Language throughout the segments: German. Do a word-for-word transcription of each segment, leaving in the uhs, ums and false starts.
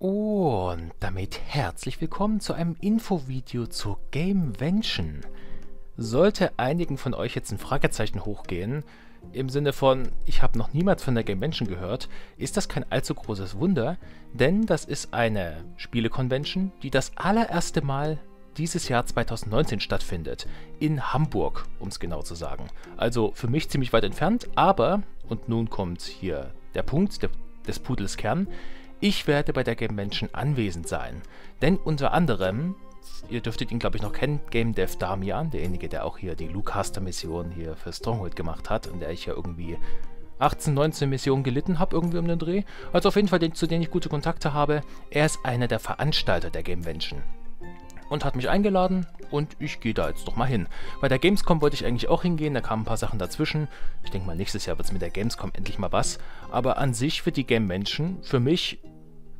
Und damit herzlich willkommen zu einem Infovideo zur Gamevention. Sollte einigen von euch jetzt ein Fragezeichen hochgehen, im Sinne von, ich habe noch niemals von der Gamevention gehört, ist das kein allzu großes Wunder, denn das ist eine Spielekonvention, die das allererste Mal dieses Jahr zweitausendneunzehn stattfindet, in Hamburg, um es genau zu sagen. Also für mich ziemlich weit entfernt, aber, und nun kommt hier der Punkt der, des Pudels Kern, ich werde bei der Gamevention anwesend sein, denn unter anderem, ihr dürftet ihn glaube ich noch kennen, Game Dev Damian, derjenige, der auch hier die Lucaster-Mission hier für Stronghold gemacht hat, in der ich ja irgendwie achtzehn, neunzehn Missionen gelitten habe, irgendwie um den Dreh, also auf jeden Fall, den, zu denen ich gute Kontakte habe, er ist einer der Veranstalter der Gamevention und hat mich eingeladen und ich gehe da jetzt doch mal hin. Bei der Gamescom wollte ich eigentlich auch hingehen, da kamen ein paar Sachen dazwischen. Ich denke mal, nächstes Jahr wird es mit der Gamescom endlich mal was. Aber an sich wird die Gamevention für mich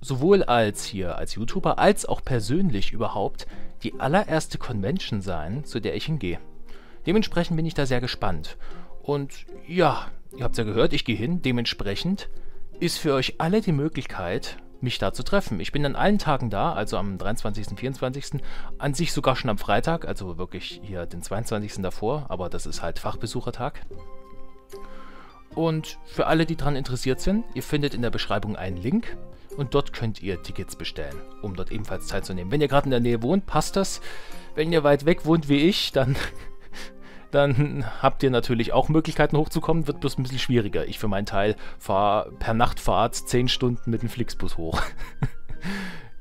sowohl als hier als YouTuber als auch persönlich überhaupt die allererste Convention sein, zu der ich hingehe. Dementsprechend bin ich da sehr gespannt. Und ja, ihr habt es ja gehört, ich gehe hin. Dementsprechend ist für euch alle die Möglichkeit, mich da zu treffen. Ich bin an allen Tagen da, also am dreiundzwanzigsten, vierundzwanzigsten, an sich sogar schon am Freitag, also wirklich hier den zweiundzwanzigsten davor, aber das ist halt Fachbesuchertag. Und für alle, die daran interessiert sind, ihr findet in der Beschreibung einen Link und dort könnt ihr Tickets bestellen, um dort ebenfalls teilzunehmen. Wenn ihr gerade in der Nähe wohnt, passt das. Wenn ihr weit weg wohnt wie ich, dann... Dann habt ihr natürlich auch Möglichkeiten hochzukommen, wird bloß ein bisschen schwieriger. Ich für meinen Teil fahre per Nachtfahrt zehn Stunden mit dem Flixbus hoch.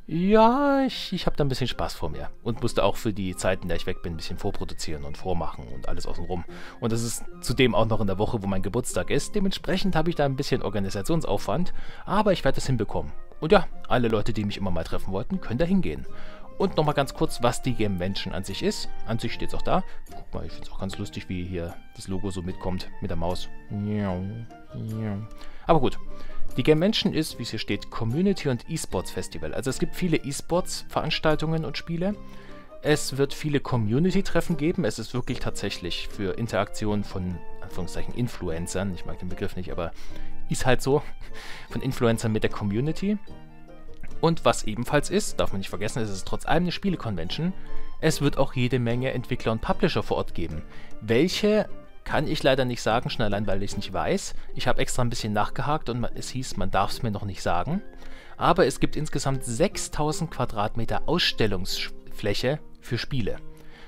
Ja, ich, ich habe da ein bisschen Spaß vor mir und musste auch für die Zeiten, in der ich weg bin, ein bisschen vorproduzieren und vormachen und alles außenrum. Und das ist zudem auch noch in der Woche, wo mein Geburtstag ist. Dementsprechend habe ich da ein bisschen Organisationsaufwand, aber ich werde das hinbekommen. Und ja, alle Leute, die mich immer mal treffen wollten, können da hingehen. Und nochmal ganz kurz, was die Gamevention an sich ist. An sich steht es auch da. Guck mal, ich finde es auch ganz lustig, wie hier das Logo so mitkommt mit der Maus. Aber gut, die Gamevention ist, wie es hier steht, Community und E-Sports Festival. Also es gibt viele E-Sports-Veranstaltungen und Spiele. Es wird viele Community-Treffen geben. Es ist wirklich tatsächlich für Interaktionen von, Anführungszeichen, Influencern. Ich mag den Begriff nicht, aber ist halt so. Von Influencern mit der Community. Und was ebenfalls ist, darf man nicht vergessen, es ist trotz allem eine Spielekonvention, es wird auch jede Menge Entwickler und Publisher vor Ort geben. Welche kann ich leider nicht sagen, schon allein, weil ich es nicht weiß. Ich habe extra ein bisschen nachgehakt und es hieß, man darf es mir noch nicht sagen. Aber es gibt insgesamt sechstausend Quadratmeter Ausstellungsfläche für Spiele.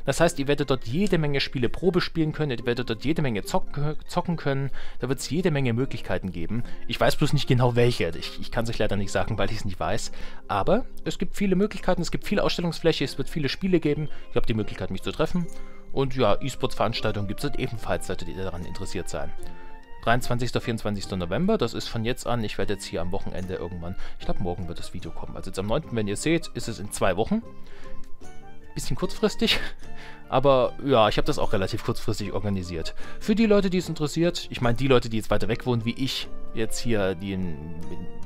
Das heißt, ihr werdet dort jede Menge Spiele Probe spielen können, ihr werdet dort jede Menge zocken, zocken können, da wird es jede Menge Möglichkeiten geben. Ich weiß bloß nicht genau welche, ich, ich kann es euch leider nicht sagen, weil ich es nicht weiß. Aber es gibt viele Möglichkeiten, es gibt viel Ausstellungsfläche, es wird viele Spiele geben, ihr habt die Möglichkeit, mich zu treffen. Und ja, E-Sports-Veranstaltungen gibt es dort ebenfalls, solltet ihr daran interessiert sein. dreiundzwanzigsten, vierundzwanzigsten November, das ist von jetzt an, ich werde jetzt hier am Wochenende irgendwann, ich glaube morgen wird das Video kommen. Also jetzt am neunten, wenn ihr es seht, ist es in zwei Wochen. Bisschen kurzfristig, aber ja, ich habe das auch relativ kurzfristig organisiert. Für die Leute, die es interessiert, ich meine die Leute, die jetzt weiter weg wohnen, wie ich jetzt hier, die in,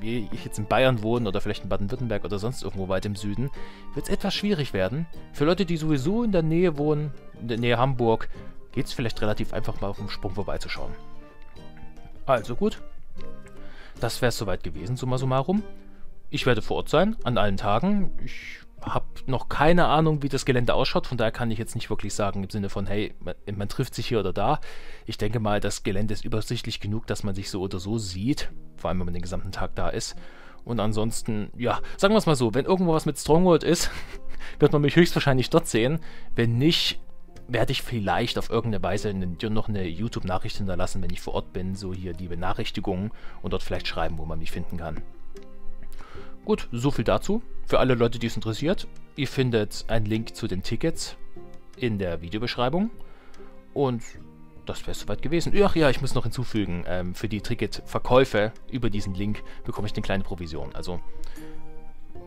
wie ich jetzt in Bayern wohnen oder vielleicht in Baden-Württemberg oder sonst irgendwo weit im Süden, wird es etwas schwierig werden. Für Leute, die sowieso in der Nähe wohnen, in der Nähe Hamburg, geht es vielleicht relativ einfach mal auf dem Sprung vorbeizuschauen. Also gut, das wäre es soweit gewesen, summa summarum. Ich werde vor Ort sein, an allen Tagen. Ich habe noch keine Ahnung, wie das Gelände ausschaut, von daher kann ich jetzt nicht wirklich sagen, im Sinne von, hey, man, man trifft sich hier oder da. Ich denke mal, das Gelände ist übersichtlich genug, dass man sich so oder so sieht, vor allem, wenn man den gesamten Tag da ist. Und ansonsten, ja, sagen wir es mal so, wenn irgendwo was mit Stronghold ist, wird man mich höchstwahrscheinlich dort sehen. Wenn nicht, werde ich vielleicht auf irgendeine Weise eine, noch eine YouTube-Nachricht hinterlassen, wenn ich vor Ort bin, so hier die Benachrichtigungen und dort vielleicht schreiben, wo man mich finden kann. Gut, so viel dazu. Für alle Leute, die es interessiert, ihr findet einen Link zu den Tickets in der Videobeschreibung. Und das wäre es soweit gewesen. Ach ja, ich muss noch hinzufügen, ähm, für die Ticketverkäufe über diesen Link bekomme ich eine kleine Provision. Also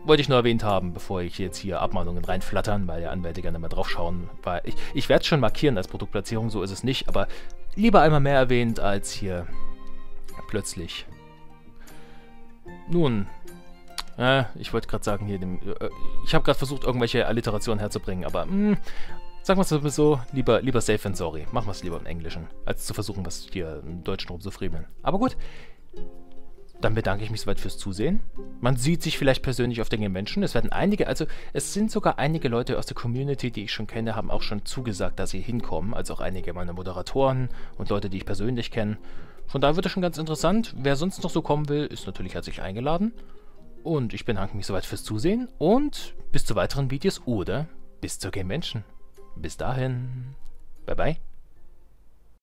wollte ich nur erwähnt haben, bevor ich jetzt hier Abmahnungen reinflattern, weil ja Anwälte gerne mal drauf schauen. Weil ich ich werde es schon markieren als Produktplatzierung, so ist es nicht, aber lieber einmal mehr erwähnt als hier plötzlich. Nun... Ich wollte gerade sagen, hier, dem, ich habe gerade versucht, irgendwelche Alliterationen herzubringen, aber mh, sagen wir es so, lieber, lieber safe than sorry. Machen wir es lieber im Englischen, als zu versuchen, was hier im Deutschen rumzufriemeln. Aber gut, Dann bedanke ich mich soweit fürs Zusehen. Man sieht sich vielleicht persönlich auf der Gamevention. Es werden einige, also es sind sogar einige Leute aus der Community, die ich schon kenne, haben auch schon zugesagt, dass sie hinkommen. Also auch einige meiner Moderatoren und Leute, die ich persönlich kenne. Von daher wird es schon ganz interessant. Wer sonst noch so kommen will, ist natürlich herzlich eingeladen. Und ich bedanke mich soweit fürs Zusehen und bis zu weiteren Videos oder bis zur Gamevention. Bis dahin. Bye bye.